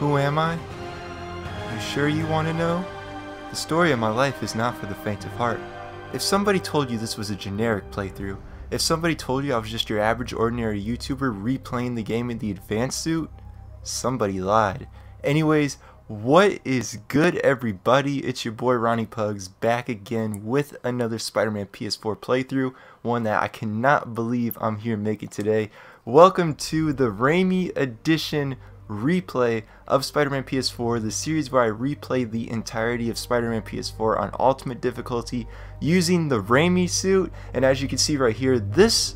Who am I? You sure you want to know? The story of my life is not for the faint of heart. If somebody told you this was a generic playthrough, if somebody told you I was just your average ordinary YouTuber replaying the game in the advanced suit, somebody lied. Anyways, what is good everybody? It's your boy Ronnie Pugs back again with another Spider-Man PS4 playthrough, one that I cannot believe I'm here making today. Welcome to the Raimi edition replay of Spider-Man PS4, the series where I replay the entirety of Spider-Man PS4 on ultimate difficulty using the Raimi suit. And as you can see right here, this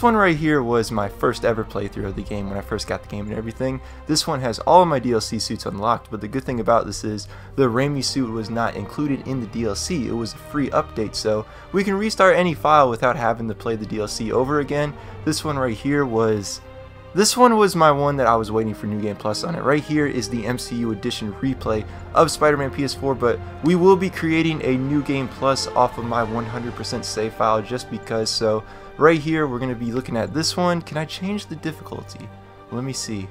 one right here was my first ever playthrough of the game when I first got the game and everything. This one has all of my DLC suits unlocked, but the good thing about this is the Raimi suit was not included in the DLC. It was a free update, so we can restart any file without having to play the DLC over again. This one right here was... this one was my one that I was waiting for New Game Plus on. It right here is the MCU edition replay of Spider-Man PS4, but we will be creating a New Game Plus off of my 100% save file just because. So right here we're going to be looking at this one. Can I change the difficulty? Let me see.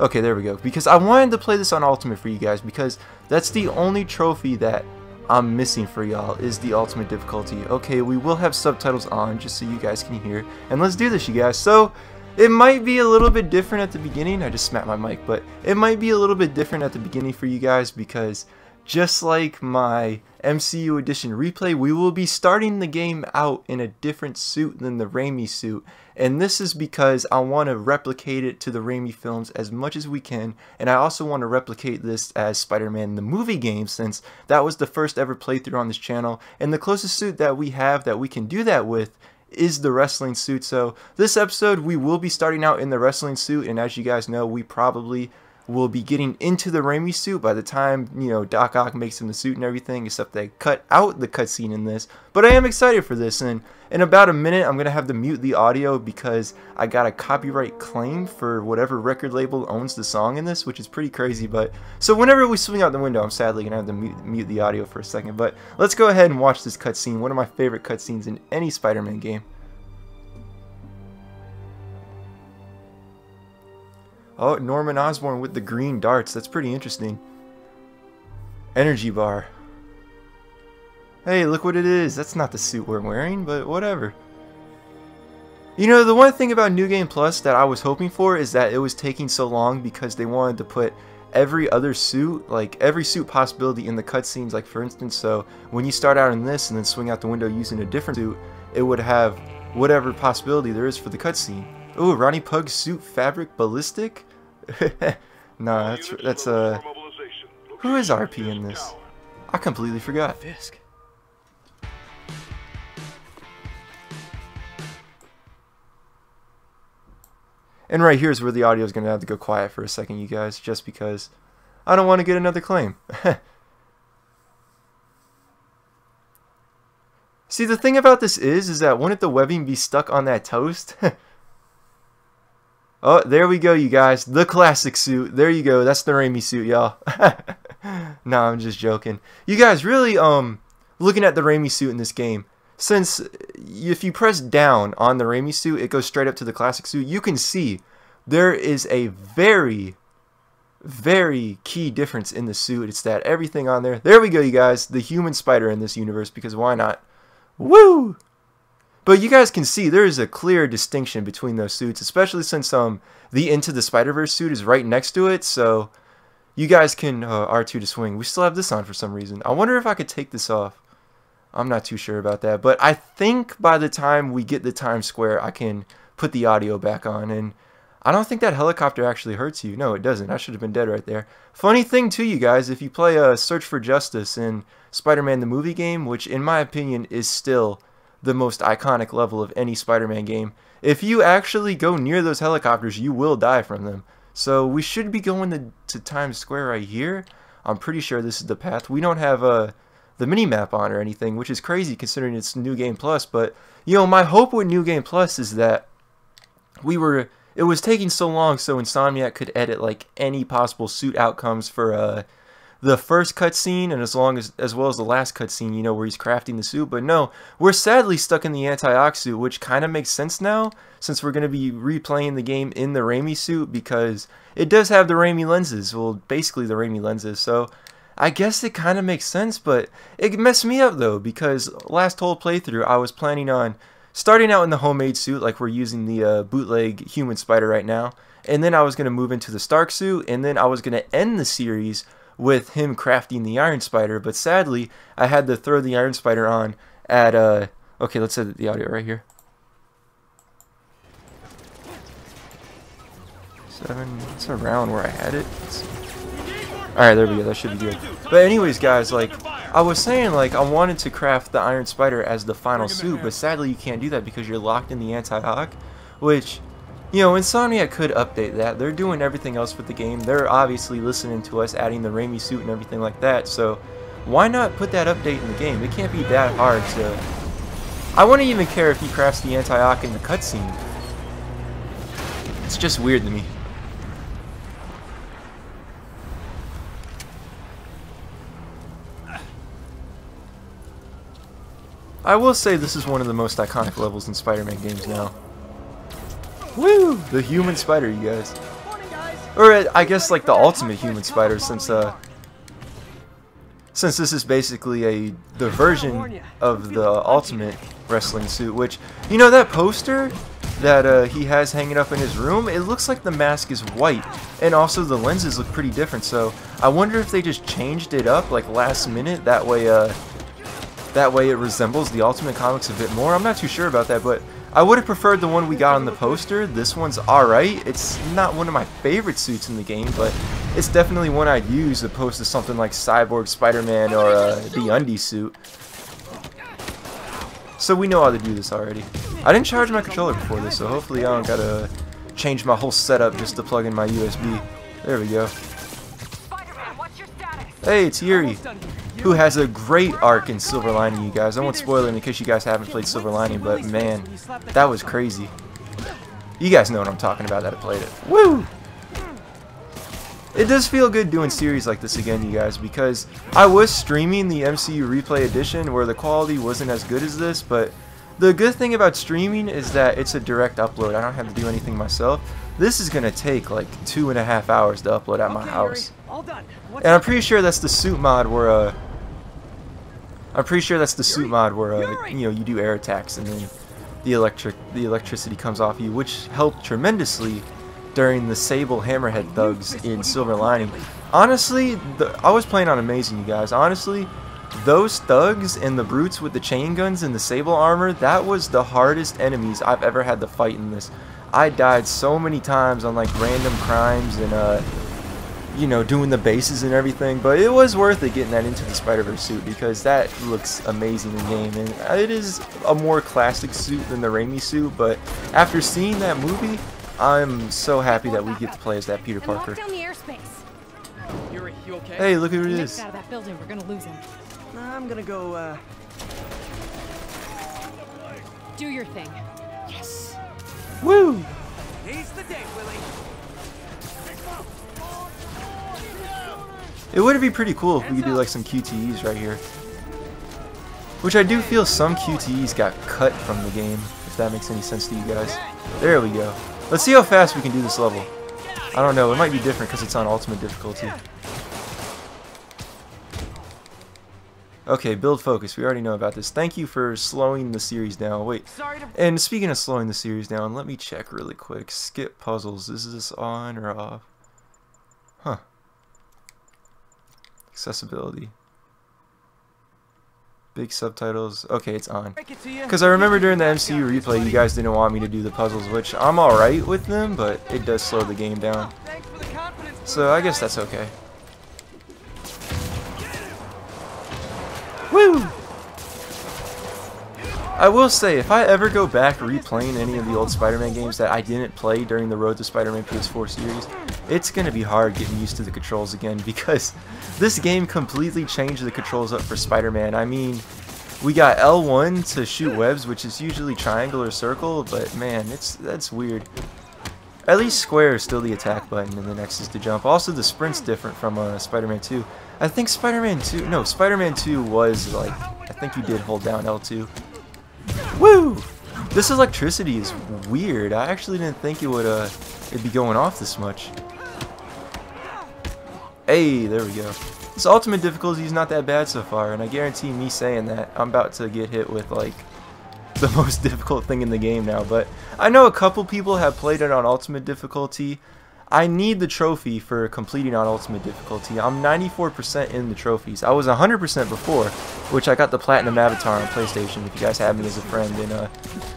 Okay, there we go, because I wanted to play this on Ultimate for you guys, because that's the only trophy that I'm missing for y'all is the ultimate difficulty. Okay, we will have subtitles on just so you guys can hear, and let's do this you guys. So it might be a little bit different at the beginning. I just smacked my mic, but it might be a little bit different at the beginning for you guys because just like my MCU edition replay, we will be starting the game out in a different suit than the Raimi suit. And this is because I want to replicate it to the Raimi films as much as we can. And I also want to replicate this as Spider-Man the movie game, since that was the first ever playthrough on this channel. And the closest suit that we have that we can do that with is the wrestling suit. So this episode we will be starting out in the wrestling suit, and as you guys know, we probably will be getting into the Raimi suit by the time, you know, Doc Ock makes him the suit and everything, except they cut out the cutscene in this. But I am excited for this, and in about a minute I'm gonna have to mute the audio because I got a copyright claim for whatever record label owns the song in this, which is pretty crazy. But so whenever we swing out the window, I'm sadly gonna have to mute the audio for a second. But let's go ahead and watch this cutscene, one of my favorite cutscenes in any Spider-Man game. Oh, Norman Osborn with the green darts. That's pretty interesting. Energy bar. Hey, look what it is. That's not the suit we're wearing, but whatever. You know, the one thing about New Game Plus that I was hoping for is that it was taking so long because they wanted to put every other suit, like every suit possibility in the cutscenes. Like for instance, so when you start out in this and then swing out the window using a different suit, it would have whatever possibility there is for the cutscene. Ooh, Ronnie Pug's suit fabric ballistic? Nah, that's who is RP in this? I completely forgot. Fisk. And right here is where the audio is going to have to go quiet for a second, you guys, just because I don't want to get another claim. See, the thing about this is that wouldn't the webbing be stuck on that toast? Oh, there we go, you guys. The classic suit. There you go. That's the Raimi suit, y'all. Nah, I'm just joking. You guys, really, looking at the Raimi suit in this game, since if you press down on the Raimi suit, it goes straight up to the classic suit. You can see there is a very, very key difference in the suit. It's that everything on there. There we go, you guys. The human spider in this universe, because why not? Woo! But you guys can see there is a clear distinction between those suits, especially since the Into the Spider-Verse suit is right next to it, so you guys can R2 to swing. We still have this on for some reason. I wonder if I could take this off. I'm not too sure about that, but I think by the time we get the Times Square, I can put the audio back on, and I don't think that helicopter actually hurts you. No, it doesn't. I should have been dead right there. Funny thing, too, you guys, if you play Search for Justice in Spider-Man the movie game, which in my opinion is still the most iconic level of any Spider-Man game, if you actually go near those helicopters, you will die from them. So we should be going to Times Square right here. I'm pretty sure this is the path. We don't have the mini-map on or anything, which is crazy considering it's New Game Plus. But you know, my hope with New Game Plus is that it was taking so long so Insomniac could edit like any possible suit outcomes for the first cutscene and as well as the last cutscene, you know, where he's crafting the suit. But no, we're sadly stuck in the Anti-Ock suit, which kind of makes sense now, since we're going to be replaying the game in the Raimi suit, because it does have the Raimi lenses, well, basically the Raimi lenses, so I guess it kind of makes sense. But it messed me up though, because last whole playthrough I was planning on starting out in the homemade suit, like we're using the bootleg human spider right now, and then I was going to move into the Stark suit, and then I was going to end the series with him crafting the Iron Spider. But sadly, I had to throw the Iron Spider on at, okay, let's set the audio right here. 7, it's around where I had it. Alright, there we go, that should be good. But anyways, guys, like I was saying, like I wanted to craft the Iron Spider as the final suit, but sadly you can't do that because you're locked in the Anti-Ock, which, you know, Insomniac could update that. They're doing everything else with the game. They're obviously listening to us, adding the Raimi suit and everything like that, so why not put that update in the game? It can't be that hard to... I wouldn't even care if he crafts the Anti-Ock in the cutscene. It's just weird to me. I will say this is one of the most iconic levels in Spider-Man games now. Woo! The human spider, you guys. Or I guess like the ultimate human spider, since this is basically the version of the ultimate wrestling suit, which, you know, that poster that he has hanging up in his room, it looks like the mask is white, and also the lenses look pretty different, so I wonder if they just changed it up like last minute, that way it resembles the Ultimate Comics a bit more. I'm not too sure about that, but I would have preferred the one we got on the poster. This one's alright. It's not one of my favorite suits in the game, but it's definitely one I'd use as opposed to something like Cyborg, Spider-Man, or the Undy suit. So we know how to do this already. I didn't charge my controller before this, so hopefully I don't gotta change my whole setup just to plug in my USB. There we go. Hey, it's Yuri, who has a great arc in Silver Lining, you guys. I won't spoil it in case you guys haven't played Silver Lining, but man, that was crazy. You guys know what I'm talking about, that I played it. Woo! It does feel good doing series like this again, you guys, because I was streaming the MCU Replay Edition where the quality wasn't as good as this, but the good thing about streaming is that it's a direct upload. I don't have to do anything myself. This is going to take like 2.5 hours to upload at my house. And I'm pretty sure that's the suit mod where you know, you do air attacks and then the electricity comes off you, which helped tremendously during the Sable Hammerhead thugs in Silver Lining. Honestly, I was playing on Amazing, you guys. Honestly, those thugs and the brutes with the chain guns and the Sable armor, that was the hardest enemies I've ever had to fight in this. I died so many times on like random crimes and you know, doing the bases and everything, but it was worth it getting that Into the Spider-Verse suit because that looks amazing in game, and it is a more classic suit than the Raimi suit, but after seeing that movie, I'm so happy that we get to play as that Peter Parker. Hey, look who it is. I'm gonna go do your thing. Yes. Woo! He's the day, Willie. It would be pretty cool if we could do like some QTEs right here, which I do feel some QTEs got cut from the game, if that makes any sense to you guys. There we go. Let's see how fast we can do this level. I don't know, it might be different because it's on ultimate difficulty. Okay, build focus, we already know about this. Thank you for slowing the series down. Wait, and speaking of slowing the series down, let me check really quick. Skip puzzles, is this on or off? Huh. Accessibility. Big subtitles. Okay, it's on. Because I remember during the MCU replay, you guys didn't want me to do the puzzles, which I'm alright with them, but it does slow the game down. So I guess that's okay. Woo! I will say, if I ever go back replaying any of the old Spider-Man games that I didn't play during the Road to Spider-Man PS4 series, it's going to be hard getting used to the controls again, because this game completely changed the controls up for Spider-Man. I mean, we got L1 to shoot webs, which is usually triangle or circle, but man, that's weird. At least square is still the attack button and the next is to jump. Also, the sprint's different from Spider-Man 2. I think Spider-Man 2 was like, I think you did hold down L2. Woo! This electricity is weird. I actually didn't think it would it'd be going off this much. Hey, there we go. This ultimate difficulty is not that bad so far, and I guarantee me saying that, I'm about to get hit with like the most difficult thing in the game now. But I know a couple people have played it on ultimate difficulty. I need the trophy for completing on ultimate difficulty. I'm 94% in the trophies. I was 100% before, which I got the platinum avatar on PlayStation if you guys have me as a friend. And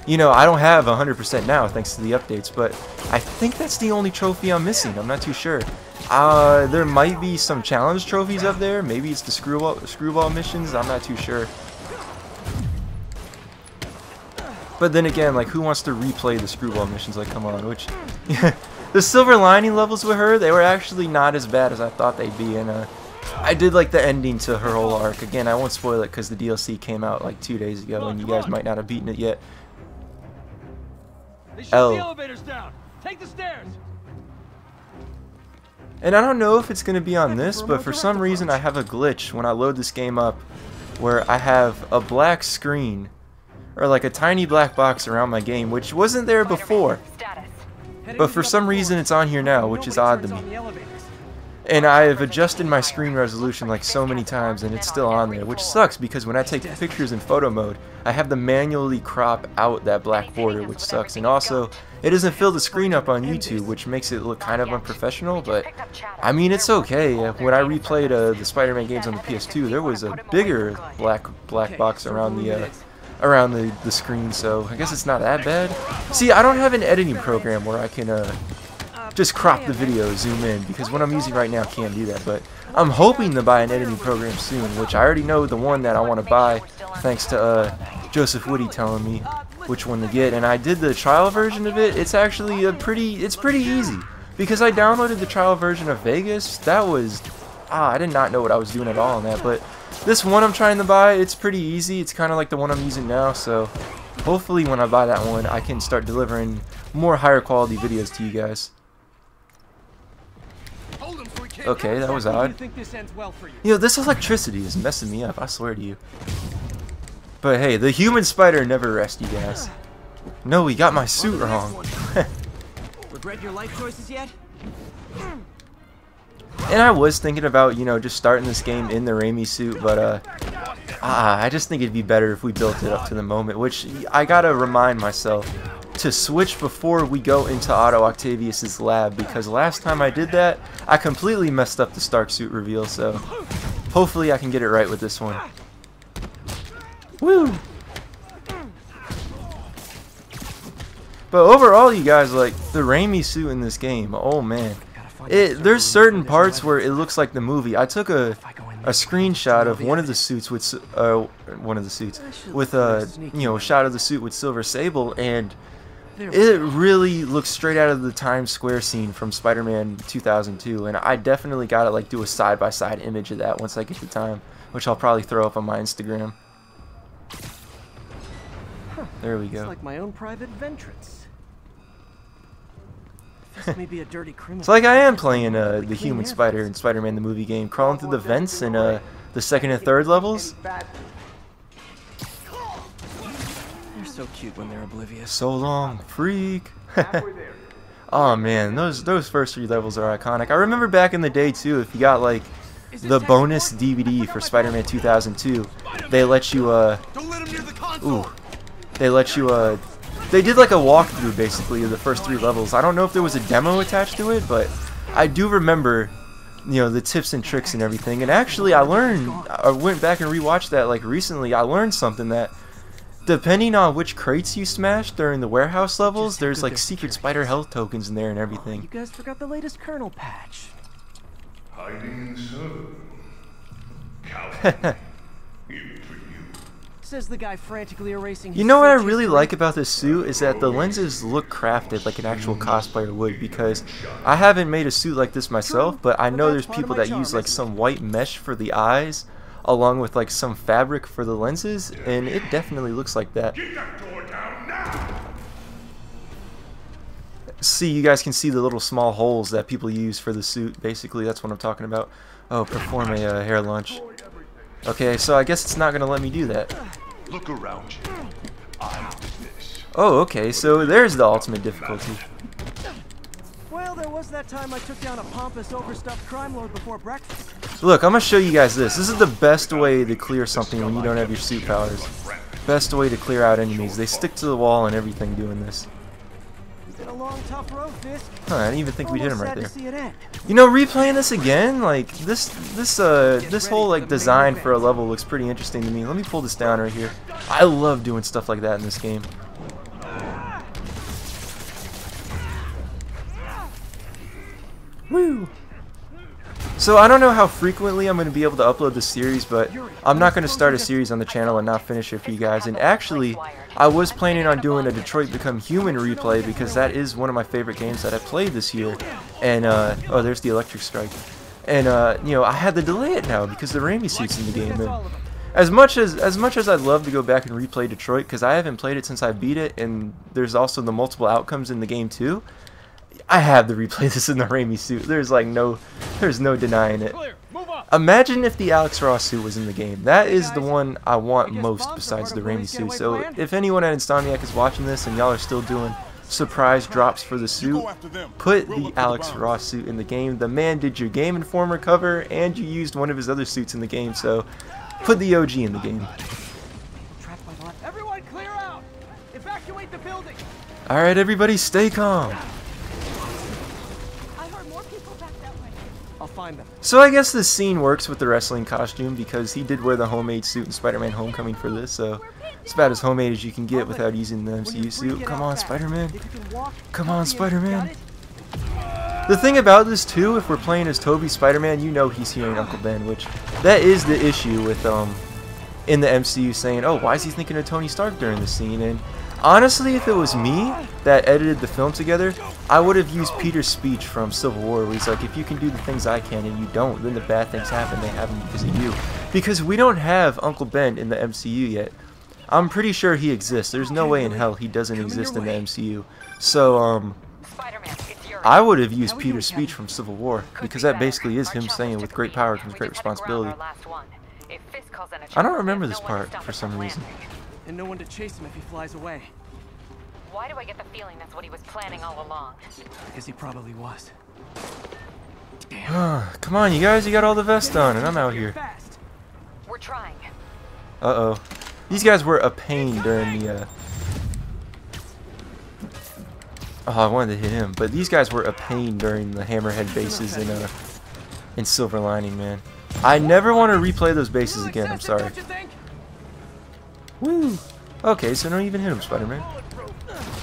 you know, I don't have 100% now thanks to the updates, but I think that's the only trophy I'm missing. I'm not too sure. There might be some challenge trophies up there. Maybe it's the screwball missions. I'm not too sure. But then again, like, who wants to replay the screwball missions? Like, come on. Which, yeah, the Silver Lining levels with her, they were actually not as bad as I thought they'd be. And I did like the ending to her whole arc. Again, I won't spoil it because the DLC came out like 2 days ago, and you guys might not have beaten it yet. They shoot the elevators down. Take the stairs. And I don't know if it's going to be on this, but for some reason I have a glitch when I load this game up where I have a black screen, or like a tiny black box around my game, which wasn't there before. But for some reason it's on here now, which is odd to me. And I have adjusted my screen resolution like so many times and it's still on there, which sucks because when I take pictures in photo mode, I have to manually crop out that black border, which sucks. And also, it doesn't fill the screen up on YouTube, which makes it look kind of unprofessional, but I mean, it's okay. When I replayed the Spider-Man games on the PS2, there was a bigger black box around the screen, so I guess it's not that bad. See, I don't have an editing program where I can just crop the video, zoom in, because what I'm using right now can't do that, but I'm hoping to buy an editing program soon, which I already know the one that I want to buy, thanks to Joseph Woody telling me which one to get, and I did the trial version of it. It's actually pretty easy, because I downloaded the trial version of Vegas. That was, I did not know what I was doing at all on that, but this one I'm trying to buy, it's pretty easy. It's kind of like the one I'm using now, so hopefully when I buy that one, I can start delivering more higher quality videos to you guys. Okay, that was odd. You know, this electricity is messing me up, I swear to you. But hey, the human spider never rests, you guys. No, we got my suit wrong. Regret your life choices yet? And I was thinking about, you know, just starting this game in the Raimi suit, but I just think it'd be better if we built it up to the moment, which I gotta remind myself to switch before we go into Otto Octavius's lab, because last time I did that, I completely messed up the Stark suit reveal, so hopefully I can get it right with this one. Woo! But overall, you guys, like, the Raimi suit in this game, oh man. There's certain parts where it looks like the movie. I took a screenshot of one of the suits with a shot of the suit with Silver Sable, and it really looks straight out of the Times Square scene from Spider-Man 2002. And I definitely gotta like do a side-by-side image of that once I get the time, which I'll probably throw up on my Instagram. There we go. It's like my own private ventrance. It's like I am playing the human spider in Spider-Man the movie game, crawling through the vents in the second and third levels. They're so cute when they're oblivious. So long, freak. Oh man, those first three levels are iconic. I remember back in the day too, if you got like the bonus DVD for Spider-Man 2002, they let you they did like a walkthrough basically of the first three levels. I don't know if there was a demo attached to it, but I do remember, you know, the tips and tricks and everything. And actually, I went back and rewatched that like recently. I learned something that depending on which crates you smash during the warehouse levels, there's like secret spider health tokens in there and everything. You guys forgot the latest kernel patch. Hiding so. Says the guy frantically erasing. You know what I really like about this suit is that the lenses look crafted like an actual cosplayer would, because I haven't made a suit like this myself, but I know there's people that use like some white mesh for the eyes along with like some fabric for the lenses, and it definitely looks like that. see, you guys can see the little small holes that people use for the suit. Basically, that's what I'm talking about. Oh, perform a hair launch. Okay, so I guess it's not gonna let me do that. Look around you. I'm this. Oh, okay, so there's the ultimate difficulty. Well, there was that time I took down a pompous, overstuffed crime lord before breakfast. Look, I'm gonna show you guys this. This is the best way to clear something when you don't have your suit powers. Best way to clear out enemies. They stick to the wall and everything doing this. Huh, I didn't even think we did him right there. You know, replaying this again, like this whole like design for a level looks pretty interesting to me. Let me pull this down right here. I love doing stuff like that in this game. Woo! So I don't know how frequently I'm going to be able to upload this series, but I'm not going to start a series on the channel and not finish it for you guys. And actually, I was planning on doing a Detroit Become Human replay because that is one of my favorite games that I played this year. And, oh, there's the electric strike. And, you know, I had to delay it now because the Raimi suit's in the game. And as much as I'd love to go back and replay Detroit, because I haven't played it since I beat it, and there's also the multiple outcomes in the game too, I have to replay this in the Raimi suit. There's like there's no denying it. Imagine if the Alex Ross suit was in the game. That is the one I want most besides the Raimi suit. So if anyone at Insomniac is watching this and y'all are still doing surprise drops for the suit, put the Alex Ross suit in the game. The man did your Game Informer cover and you used one of his other suits in the game, so put the OG in the game. Everyone clear out! Evacuate the building! Alright everybody, stay calm. So I guess this scene works with the wrestling costume because he did wear the homemade suit in Spider-Man Homecoming for this, so it's about as homemade as you can get without using the MCU suit. Come on, Spider-Man. Come on, Spider-Man. The thing about this, too, if we're playing as Toby Spider-Man, you know he's hearing Uncle Ben, which that is the issue with in the MCU saying, oh, why is he thinking of Tony Stark during this scene? And honestly, if it was me that edited the film together, I would have used Peter's speech from Civil War where he's like, if you can do the things I can and you don't, then the bad things happen, they happen because of you. Because we don't have Uncle Ben in the MCU yet. I'm pretty sure he exists. There's no way in hell he doesn't exist in the MCU. So, I would have used Peter's speech from Civil War because that basically is him saying with great power comes great responsibility. I don't remember this part for some reason. And no one to chase him if he flies away. Why do I get the feeling that's what he was planning all along? Because he probably was. Damn. Come on, you guys, you got all the vests on, and I'm out here. We're trying. Uh-oh. These guys were a pain during the, Oh, I wanted to hit him, but these guys were a pain during the Hammerhead bases in Silver Lining, man. I never want to replay those bases again, I'm sorry. Woo! Okay, so don't even hit him, Spider-Man.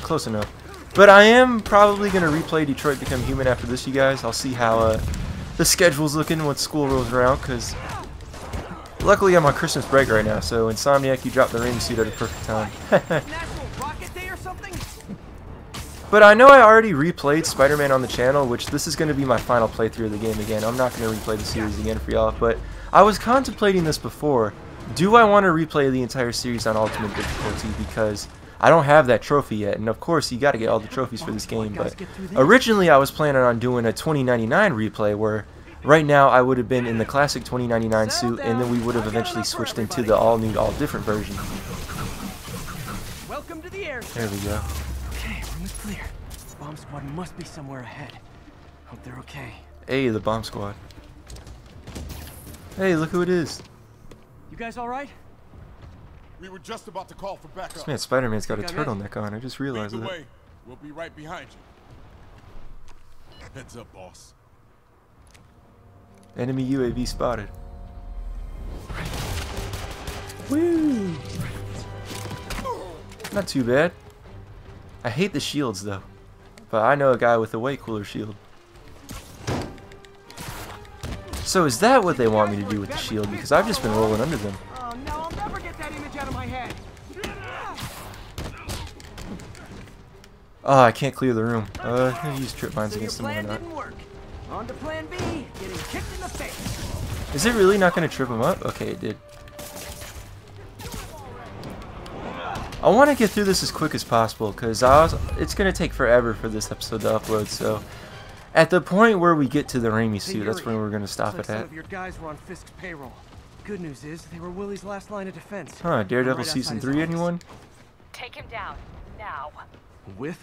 Close enough. But I am probably going to replay Detroit Become Human after this, you guys. I'll see how the schedule's looking once school rolls around, because luckily I'm on Christmas break right now, so Insomniac, you dropped the Raimi suit at a perfect time. But I know I already replayed Spider-Man on the channel, which this is going to be my final playthrough of the game again. I'm not going to replay the series again for y'all, but I was contemplating this before. Do I want to replay the entire series on ultimate difficulty because I don't have that trophy yet, and of course you got to get all the trophies for this game, but originally I was planning on doing a 2099 replay where right now I would have been in the classic 2099 suit and then we would have eventually switched into the all new, all different version. There we go. Okay, room is clear. Bomb squad must be somewhere ahead. Hope they're okay. Hey, the bomb squad. Hey, look who it is. You guys all right? We were just about to call for backup. This man Spider-Man's got a turtleneck on. I just realized that. We'll be right behind you. Heads up, boss. Enemy UAV spotted. Woo! Not too bad. I hate the shields though. But I know a guy with a way cooler shield. So is that what they want me to do with the shield? Because I've just been rolling under them. Oh, no, I'll never get that image out of my head. Oh, I can't clear the room. I'm gonna use trip mines against them or not. On to plan B, getting kicked in the face. Is it really not gonna trip him up? Okay, it did. I want to get through this as quick as possible because it's going to take forever for this episode to upload. So at the point where we get to the Raimi suit, that's when we're going to stop it at. Your guys were on Fisk's payroll. Good news is they were Willie's last line of defense. Huh, Daredevil season 3, anyone? Take him down now.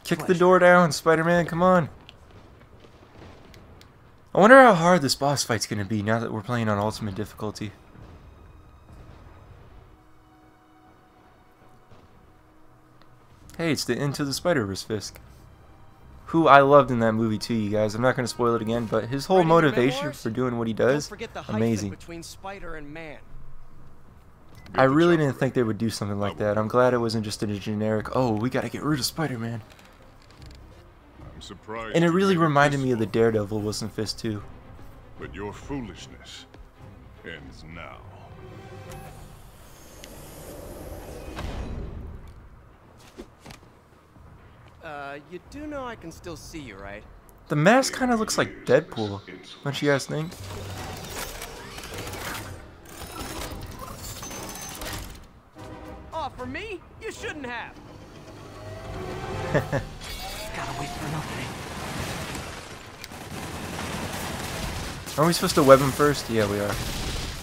Kick the door down, Spider-Man, come on. I wonder how hard this boss fight's going to be now that we're playing on ultimate difficulty. Hey, it's the Into the Spider-Verse Fisk, who I loved in that movie too, you guys. I'm not going to spoil it again, but his whole motivation for doing what he does, amazing. I really didn't think they would do something like that. I'm glad it wasn't just a generic, oh, we got to get rid of Spider-Man. And it really reminded me of the Daredevil Wilson Fisk too. But your foolishness ends now. You do know I can still see you, right? The mask kind of looks like Deadpool, don't you guys think? Oh, for me? You shouldn't have. Gotta wait for nothing. Are we supposed to web him first? Yeah, we are.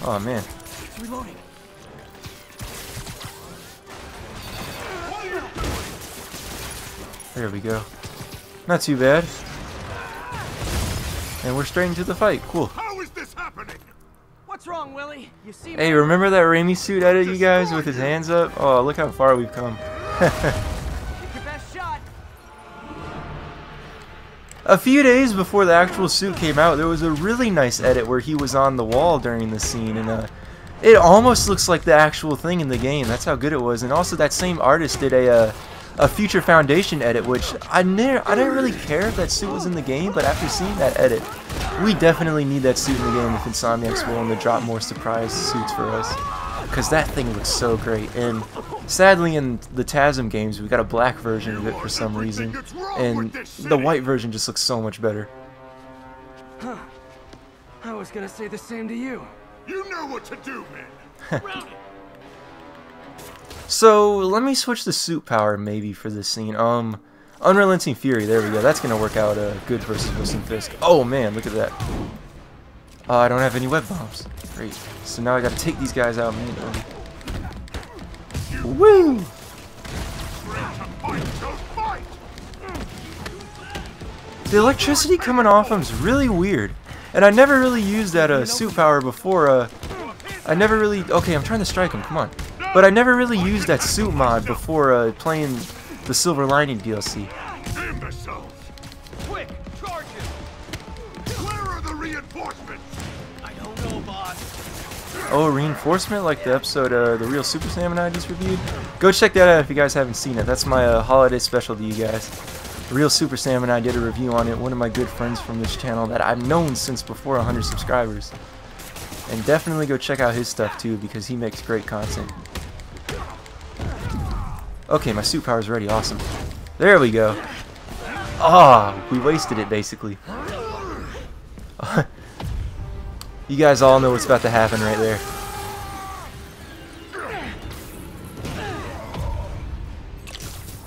Oh man. It's reloading. There we go. Not too bad. And we're straight into the fight. Cool. How is this happening? What's wrong, Willie? You see, hey, remember that Raimi suit edit, you guys, with his hands up? Oh, look how far we've come. Take your best shot. A few days before the actual suit came out, there was a really nice edit where he was on the wall during the scene, and it almost looks like the actual thing in the game. That's how good it was. And also, that same artist did a Future Foundation edit, which I didn't really care if that suit was in the game, but after seeing that edit, we definitely need that suit in the game if Insomniac's willing to drop more surprise suits for us, because that thing looks so great. And sadly, in the TASM games, we got a black version of it for some reason, and the white version just looks so much better. Huh. I was gonna say the same to you. You know what to do, man. So let me switch the suit power maybe for this scene. Unrelenting Fury, there we go. That's gonna work out good versus Wilson Fisk. Oh man, look at that. I don't have any web bombs. Great. So now I gotta take these guys out manually. Woo! The electricity coming off him's really weird, and I never really used that suit power before. Okay, I'm trying to strike him. Come on. But I never really used that suit mod before playing the Silver Lining DLC. Quick, charge him. Where are the reinforcements? I don't know, boss. Oh, reinforcement like the episode the Real Super Sam and I just reviewed? Go check that out if you guys haven't seen it. That's my holiday special to you guys. Real Super Sam and I did a review on it. One of my good friends from this channel that I've known since before 100 subscribers. And definitely go check out his stuff too, because he makes great content. Okay, my suit power's ready. Awesome. There we go. Ah, we wasted it basically. You guys all know what's about to happen right there.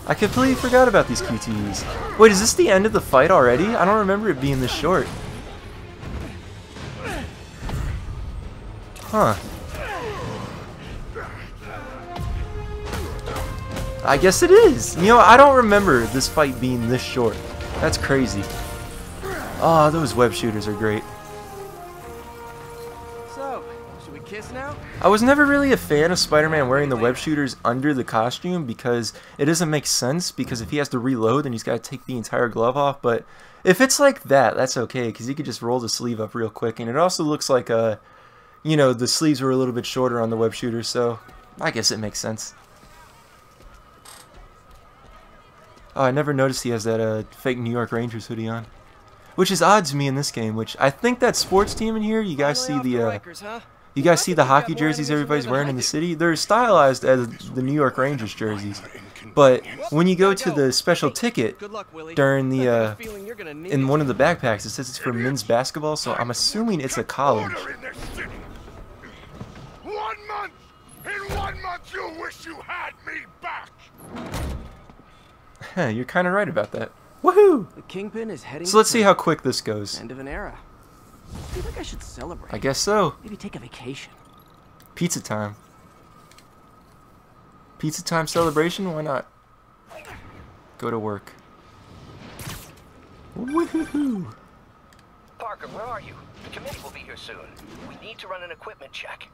I completely forgot about these QTEs. Wait, is this the end of the fight already? I don't remember it being this short. Huh. I guess it is. You know, I don't remember this fight being this short. That's crazy. Oh, those web shooters are great. So, should we kiss now? I was never really a fan of Spider-Man wearing the web shooters under the costume because it doesn't make sense, because if he has to reload, then he's got to take the entire glove off. But if it's like that, that's okay, because he could just roll the sleeve up real quick. And it also looks like you know, the sleeves were a little bit shorter on the web shooter, so I guess it makes sense. Oh, I never noticed he has that fake New York Rangers hoodie on, which is odd to me in this game. Which I think that sports team in here, you guys see the, you guys see the hockey jerseys everybody's wearing in the city. They're stylized as the New York Rangers jerseys, but when you go to the special ticket during the, in one of the backpacks, it says it's for men's basketball. So I'm assuming it's a college. In 1 month, you'll wish you had me back. You're kind of right about that. Woohoo! The Kingpin is heading. So let's see how quick this goes. End of an era. I feel like I should celebrate. I guess so. Maybe take a vacation. Pizza time. Pizza time celebration? Why not? Go to work. Woohoo! Parker, where are you? The committee will be here soon. We need to run an equipment check.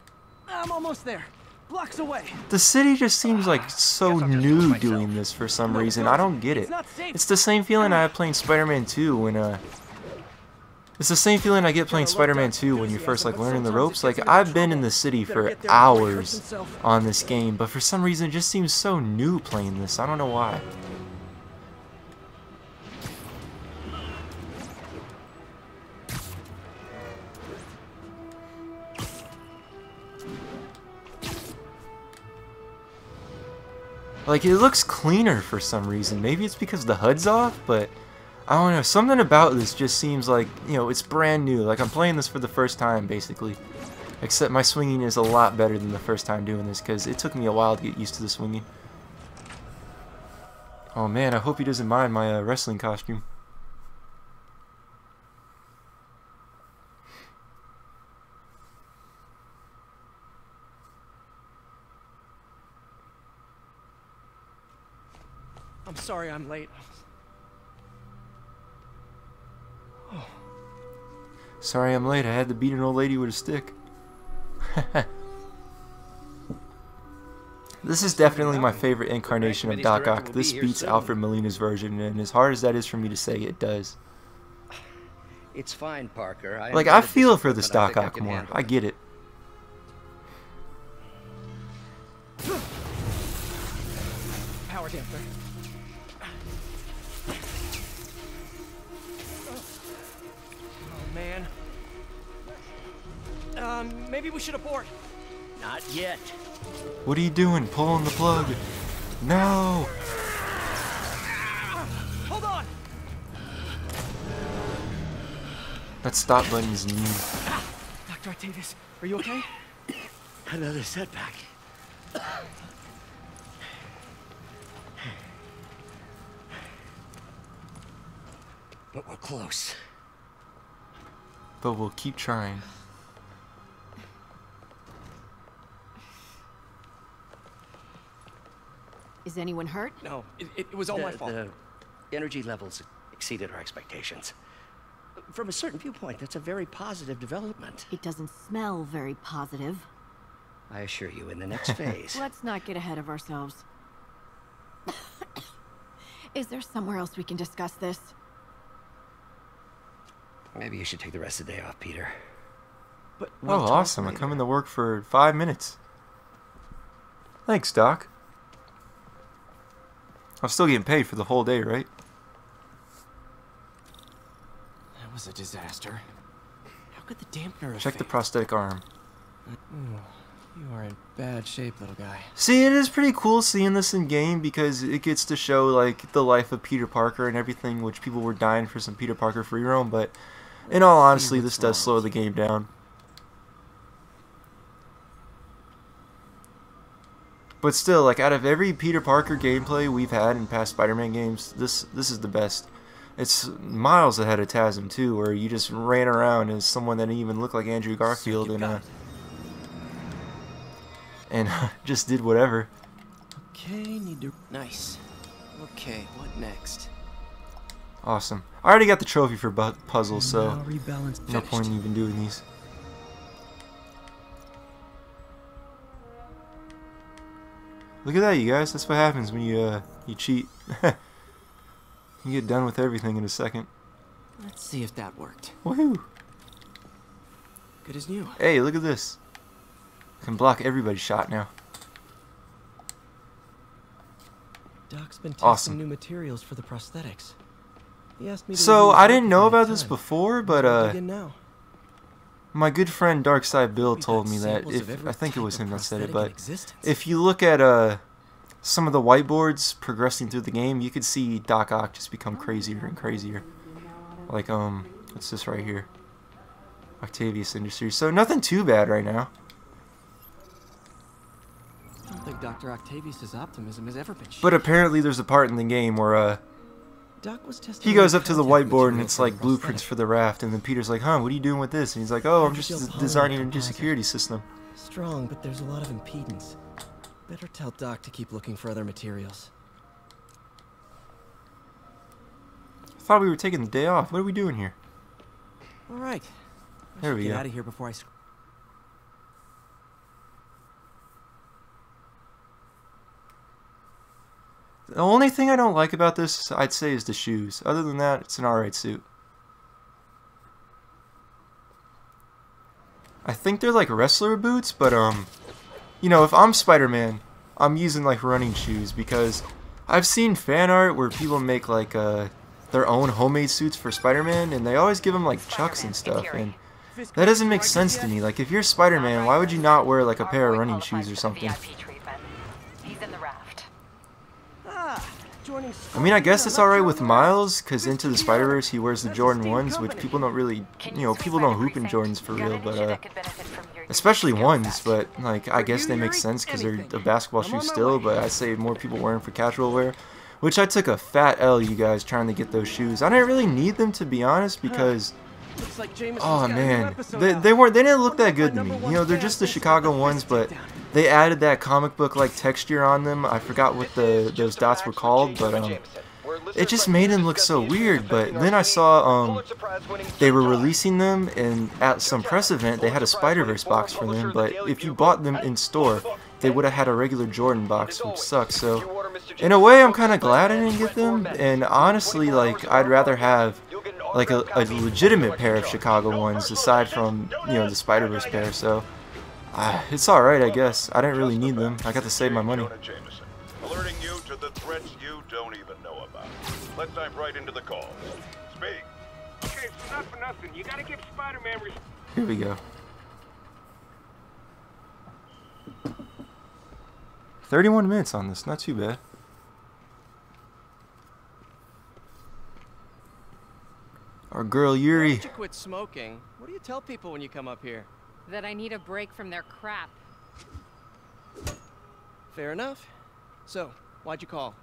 I'm almost there. Blocks away. The city just seems like so new doing this for some reason. I don't get it. It's the same feeling I had playing Spider-Man 2 when it's the same feeling I get playing Spider-Man 2 when you're first like learning the ropes. Like I've been in the city for hours on this game, but for some reason it just seems so new playing this. I don't know why. Like, it looks cleaner for some reason. Maybe it's because the HUD's off, but I don't know. Something about this just seems like, you know, it's brand new. Like, I'm playing this for the first time, basically. Except my swinging is a lot better than the first time doing this, because it took me a while to get used to the swinging. Oh, man, I hope he doesn't mind my wrestling costume. I'm sorry I'm late. Oh. Sorry I'm late. I had to beat an old lady with a stick. This is definitely my favorite incarnation of Doc Ock. This beats Alfred Molina's version, and as hard as that is for me to say, it does. It's fine, Parker. Like, I feel for this Doc Ock more. I get it. Power damper. Man. Maybe we should abort. Not yet. What are you doing? Pulling the plug. No. Hold on. That stop button is new. Dr. Octavius, are you okay? Another setback. But we're close. But we'll keep trying. Is anyone hurt? No, it was all my fault. The energy levels exceeded our expectations. From a certain viewpoint, that's a very positive development. It doesn't smell very positive. I assure you, in the next phase... Let's not get ahead of ourselves. Is there somewhere else we can discuss this? Maybe you should take the rest of the day off, Peter. But we'll awesome. I'm coming to work for 5 minutes. Thanks, Doc. I'm still getting paid for the whole day, right? That was a disaster. How could the dampener affect the prosthetic arm. Ooh, you are in bad shape, little guy. See, it is pretty cool seeing this in-game because it gets to show, like, the life of Peter Parker and everything, which people were dying for some Peter Parker free roam, but... in all honesty, this does slow the game down. But still, like, out of every Peter Parker gameplay we've had in past Spider-Man games, this is the best. It's miles ahead of TASM, too, where you just ran around as someone that didn't even look like Andrew Garfield and just did whatever. Okay, need to... Nice. Okay, what next? Awesome. I already got the trophy for puzzle, so no point in even doing these. Look at that, you guys. That's what happens when you cheat. You get done with everything in a second. Let's see if that worked. Woohoo! Good as new. Hey, look at this. I can block everybody's shot now. Doc's been testing new materials for the prosthetics. So, I didn't know about this before, but my good friend Darkside Bill told me that, I think it was him that said it, but if you look at some of the whiteboards progressing through the game, you could see Doc Ock just become crazier and crazier. Like, what's this right here? Octavius Industries. So, nothing too bad right now. Dr. Octavius's optimism has ever been shared. But apparently there's a part in the game where Doc was testing. He goes up to the whiteboard and it's like blueprints for the raft, and then Peter's like, huh, what are you doing with this? And he's like, oh, I'm just designing a new security system. Strong, but there's a lot of impedance. Better tell Doc to keep looking for other materials. I thought we were taking the day off. What are we doing here? All right. There we go. Get out of here before I... The only thing I don't like about this, I'd say, is the shoes. Other than that, it's an alright suit. I think they're like wrestler boots, but you know, if I'm Spider-Man, I'm using like running shoes, because I've seen fan art where people make like their own homemade suits for Spider-Man, and they always give him like chucks and stuff, and that doesn't make sense to me. Like, if you're Spider-Man, why would you not wear like a pair of running shoes or something? I mean, I guess it's alright with Miles, because Into the Spider-Verse, he wears the Jordan 1s, which people don't really, you know, people don't hoop in Jordans for real, but, especially 1s, but, like, I guess they make sense because they're a basketball shoe still, but I say more people wear them for casual wear, which I took a fat L, you guys, trying to get those shoes. I didn't really need them, to be honest, because... Oh man, they didn't look that good to me. You know, they're just the Chicago ones, but they added that comic book like texture on them. I forgot what those dots were called, but it just made them look so weird. But then I saw they were releasing them, and at some press event they had a Spider-Verse box for them. But if you bought them in store, they would have had a regular Jordan box, which sucks. So in a way, I'm kind of glad I didn't get them. And honestly, like, I'd rather have like a legitimate pair of Chicago ones, aside from, you know, the Spider-Verse pair, so it's alright, I guess. I didn't really need them. I got to save my money. Alerting you to the threats you don't even know about. Let's dive right into the call. Speak. Okay, it's not for nothing. You gotta give Spider-Man... Here we go. 31 minutes on this, not too bad. Our girl Yuri. Why did you quit smoking? What do you tell people when you come up here? That I need a break from their crap. Fair enough. So, why'd you call?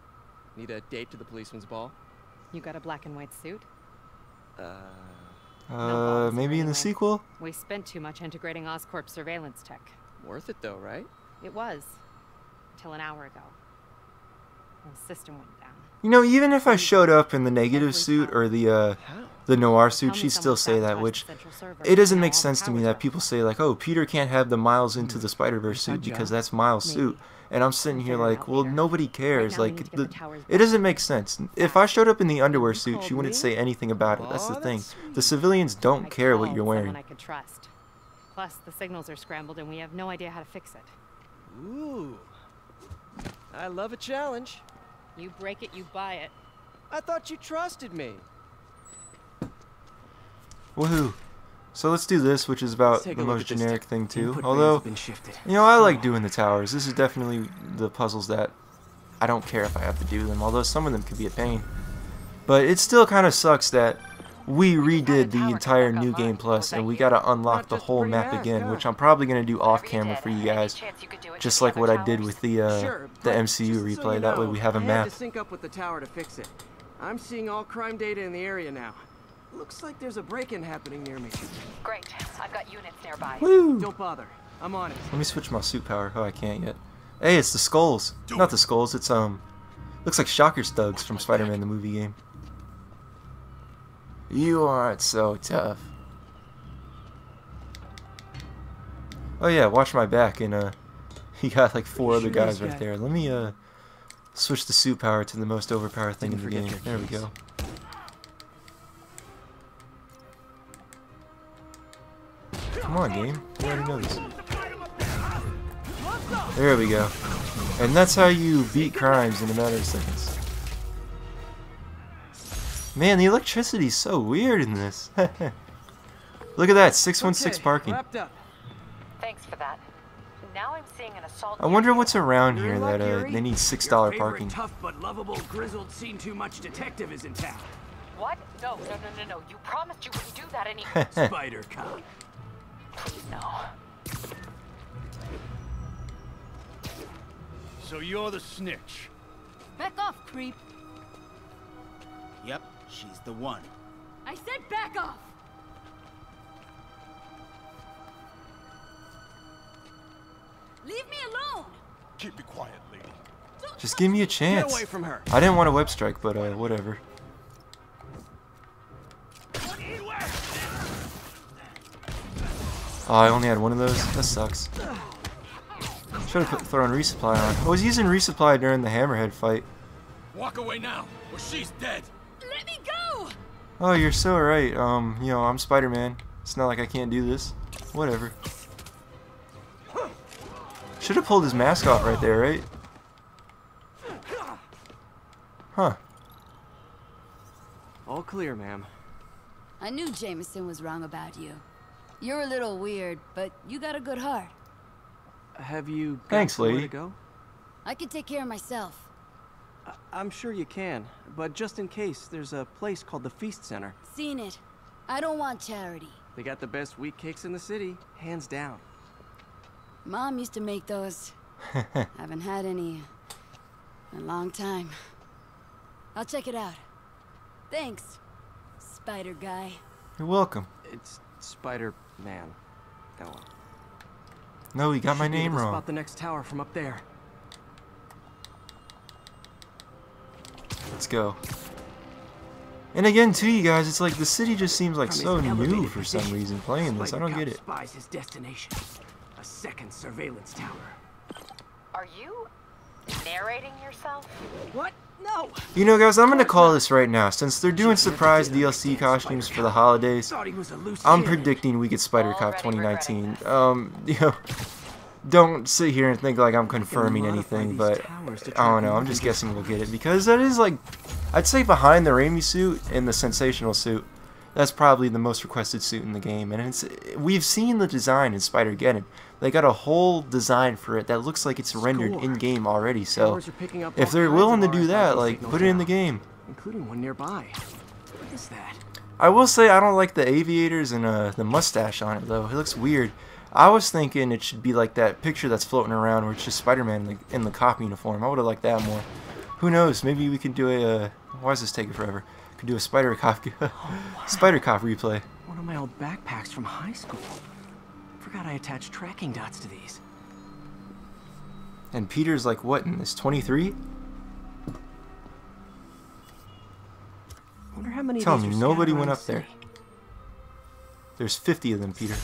Need a date to the policeman's ball? You got a black and white suit? Maybe in the sequel? We spent too much integrating Oscorp surveillance tech. Worth it though, right? It was. Till an hour ago. The system went down. You know, even if I showed up in the negative suit or the noir suit, she'd still say that, which it doesn't make sense to me that people say like, oh, Peter can't have the Miles Into the Spider-Verse suit because that's Miles' suit. And I'm sitting here like, well, nobody cares. Like, it doesn't make sense. If I showed up in the underwear suit, she wouldn't say anything about it. That's the thing. The civilians don't care what you're wearing. Plus, the signals are scrambled and we have no idea how to fix it. Ooh, I love a challenge. You break it, you buy it. I thought you trusted me. Woohoo. So let's do this, which is about the most generic thing too. Although, you know, I like doing the towers. This is definitely the puzzles that I don't care if I have to do them, although some of them could be a pain. But it still kind of sucks that we redid the entire New Game Plus, and we got to unlock the whole map again, which I'm probably going to do off camera for you guys, just like what I did with the MCU replay. That way we have a map. I had to sync up with the tower to fix it. I'm seeing all crime data in the area now. Looks like there's a break-in happening near me. Great. I've got units nearby. Woo! Don't bother. I'm on it. Let me switch my suit power. Oh, I can't yet. Hey, it's the skulls. Not the skulls. It's looks like Shocker Stugs from Spider-Man the movie game. You aren't so tough. Oh yeah, watch my back, and he got like four other guys right there. Let me switch the suit power to the most overpowered thing in the game. There we go. Come on, game. I already know this. There we go. And that's how you beat crimes in a matter of seconds. Man, the electricity's so weird in this. Look at that, 616 parking. Thanks for that. Now I'm seeing an assault. I wonder what's around here that they need $6 parking. Tough but lovable grizzled seen too much detective is in town. What? No. You promised you wouldn't do that anymore. Spider-Cop. Please no. So you're the snitch. Back off, creep. Yep, she's the one. I said back off! Leave me alone! Keep it quiet, lady. Just give me a chance. Get away from her. I didn't want a web strike, but whatever. Oh, I only had one of those? That sucks. Should have thrown resupply on. I was using resupply during the Hammerhead fight. Walk away now, or she's dead. Let me go! Oh, you're so right. You know, I'm Spider-Man. It's not like I can't do this. Whatever. Should have pulled his mask off right there, right? Huh. All clear, ma'am. I knew Jameson was wrong about you. You're a little weird, but you got a good heart. Have you got somewhere to go? I can take care of myself. I'm sure you can, but just in case, there's a place called the Feast Center. Seen it. I don't want charity. They got the best wheat cakes in the city, hands down. Mom used to make those. Haven't had any in a long time. I'll check it out. Thanks, Spider Guy. You're welcome. It's Spider-Man. No, he got my name wrong. About the next tower from up there. Let's go. And again, too, you guys, it's like the city just seems like so new for some reason playing this. I don't get it. Spies his destination, a second surveillance tower. Are you narrating yourself? What? No. You know, guys, I'm gonna call this right now. Since they're doing surprise DLC costumes for the holidays, I'm predicting we get Spider-Cop 2019. You know, don't sit here and think like I'm confirming anything, but I don't know. I'm just guessing we'll get it because that is like, I'd say behind the Raimi suit and the Sensational suit, that's probably the most requested suit in the game. And it's we've seen the design in Spider-Geddon. They got a whole design for it that looks like it's rendered in-game already, so if they're willing to do that, like, put it in the game. Including one nearby. What is that? I will say I don't like the aviators and the mustache on it, though. It looks weird. I was thinking it should be like that picture that's floating around where it's just Spider-Man in the cop uniform. I would have liked that more. Who knows? Maybe we could do a... why is this taking forever? We could do a Spider-Cop Spider-Cop replay. One of my old backpacks from high school. God, I attached tracking dots to these. And Peter's like, what in this, 23? Wonder how many. Tell me, nobody went up there. There's 50 of them, Peter.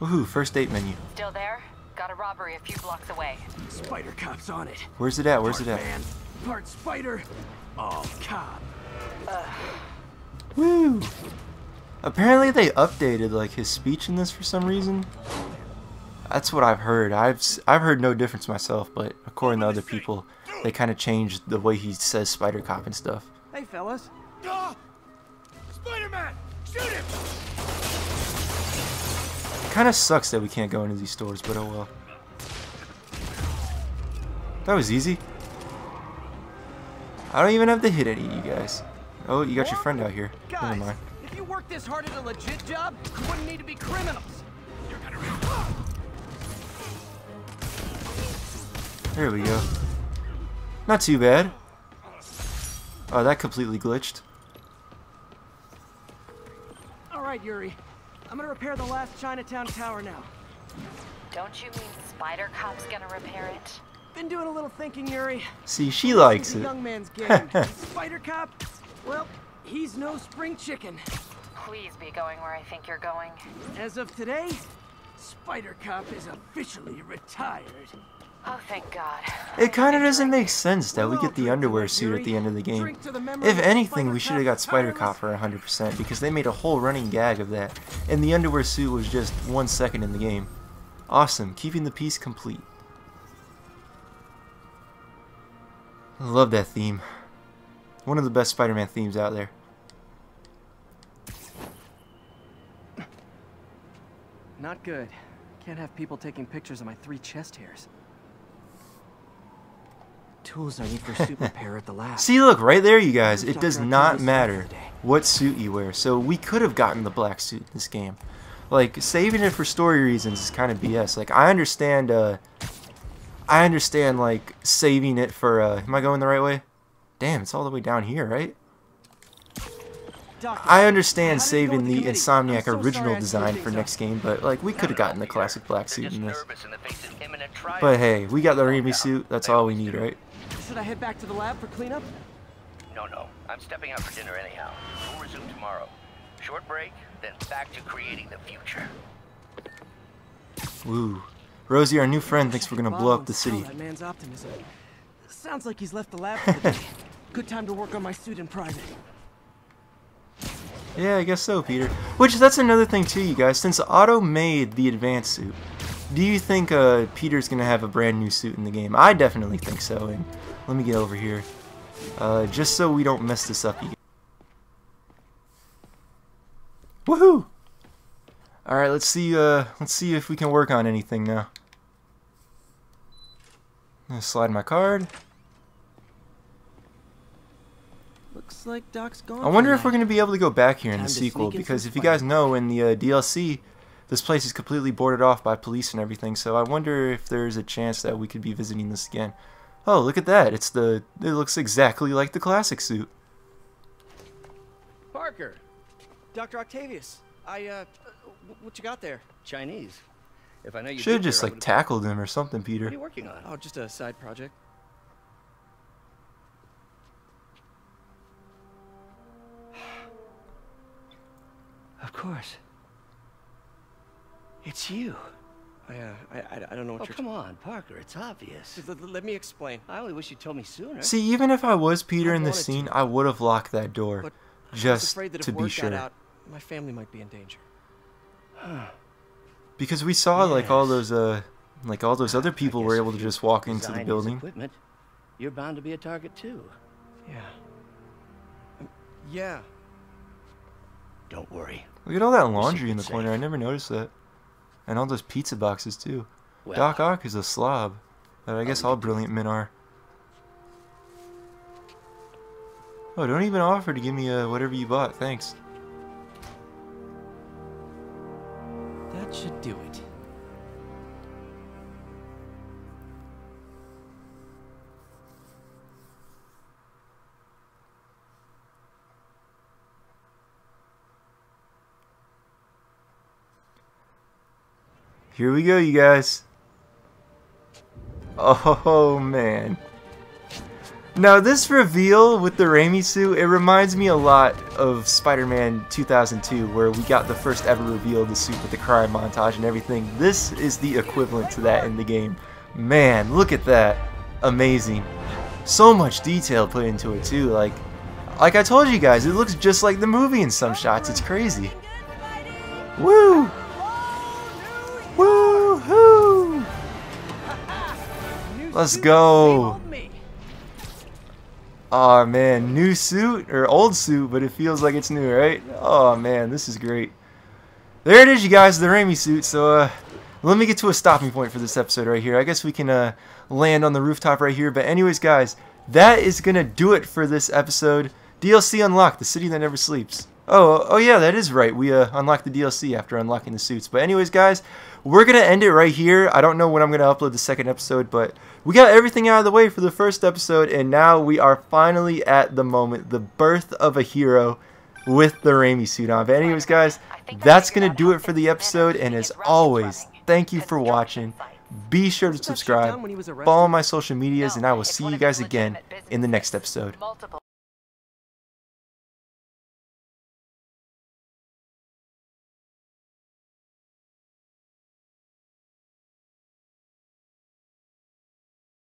Woohoo! First date menu. Still there? Got a robbery a few blocks away. Spider Cop's on it. Where's it at? Where's it at? Man, part spider, all cop. Woo! Apparently they updated like his speech in this for some reason. That's what I've heard. I've heard no difference myself, but according to other people, they kind of changed the way he says Spider Cop and stuff. Hey fellas! Spider-Man! Shoot him! Kind of sucks that we can't go into these stores, but oh well. That was easy. I don't even have to hit any of you guys. Oh, you got your friend out here. Never mind. Work this hard at a legit job, you wouldn't need to be criminals. You're gonna there we go. Not too bad. Oh, that completely glitched. Alright, Yuri. I'm gonna repair the last Chinatown tower now. Don't you mean Spider Cop's gonna repair it? Been doing a little thinking, Yuri. See, she likes it. Young man's game. Spider Cop? Well, he's no spring chicken. Please be going where I think you're going. As of today, Spider-Cop is officially retired. Oh, thank God. It kind of doesn't make sense that we get the underwear suit at the end of the game. If anything, we should have got Spider-Cop for 100% because they made a whole running gag of that. And the underwear suit was just 1 second in the game. Awesome, keeping the piece complete. I love that theme. One of the best Spider-Man themes out there. Not good. Can't have people taking pictures of my 3 chest hairs. Tools I need for suit repair at the last. See, look, right there, you guys. It does not matter what suit you wear. So we could have gotten the black suit in this game. Like, saving it for story reasons is kind of BS. Like, I understand I understand, like, saving it for, am I going the right way? Damn, it's all the way down here, right? I understand saving the Insomniac original design for next game, but, like, we could have gotten the classic black suit in this. But hey, we got the Raimi suit, that's all we need, right? Should I head back to the lab for cleanup? No, no, I'm stepping out for dinner anyhow. We'll resume tomorrow. Short break, then back to creating the future. Woo. Rosie, our new friend, thinks we're gonna blow up the city. That man's optimism. Sounds like he's left the lab for the day. Good time to work on my suit in private. Yeah, I guess so, Peter. Which, that's another thing too, you guys. Since Otto made the advanced suit, do you think Peter's gonna have a brand new suit in the game? I definitely think so. And let me get over here, just so we don't mess this up again. Woohoo! All right, let's see if we can work on anything now. I'm gonna slide my card. Looks like Doc's gone. I wonder if we're going to be able to go back here in the sequel, because if you guys know, in the DLC, this place is completely boarded off by police and everything, so I wonder if there's a chance that we could be visiting this again. Oh, look at that. It's the it looks exactly like the classic suit. Parker. Dr. Octavius. What you got there? Chinese. If I know you should have just like tackled him or something, Peter. What are you working on? Oh, just a side project. Of course. It's you. I don't know what you're... Oh, come on, Parker, it's obvious. Let me explain. I only wish you told me sooner. See, even if I was Peter in this scene, I would have locked that door. But just to be sure. Out, my family might be in danger. Because we saw, yes, like all those other people were able to just walk into the building. Equipment, you're bound to be a target, too. Yeah. Yeah. Don't worry. Look at all that laundry in the corner. I never noticed that. And all those pizza boxes, too. Well, Doc Ock is a slob. But I guess all brilliant men are. Oh, don't even offer to give me whatever you bought. Thanks. That should do it. Here we go, you guys. Oh, man. Now, this reveal with the Raimi suit, it reminds me a lot of Spider-Man 2002, where we got the first ever reveal of the suit with the crime montage and everything. This is the equivalent to that in the game. Man, look at that. Amazing. So much detail put into it, too. Like I told you guys, it looks just like the movie in some shots. It's crazy. Woo! Woo-hoo! Let's go! Aw, man, new suit, or old suit, but it feels like it's new, right? Oh man, this is great. There it is, you guys, the Raimi suit, so let me get to a stopping point for this episode right here. I guess we can land on the rooftop right here, but anyways, guys, that is gonna do it for this episode. DLC unlocked, the city that never sleeps. Oh yeah, that is right. We unlocked the DLC after unlocking the suits. But anyways, guys, we're going to end it right here. I don't know when I'm going to upload the second episode, but we got everything out of the way for the first episode, and now we are finally at the moment, the birth of a hero with the Raimi suit on. But anyways, guys, that's going to do it for the episode, and as always, thank you for watching. Be sure to subscribe, follow my social medias, and I will see you guys again in the next episode.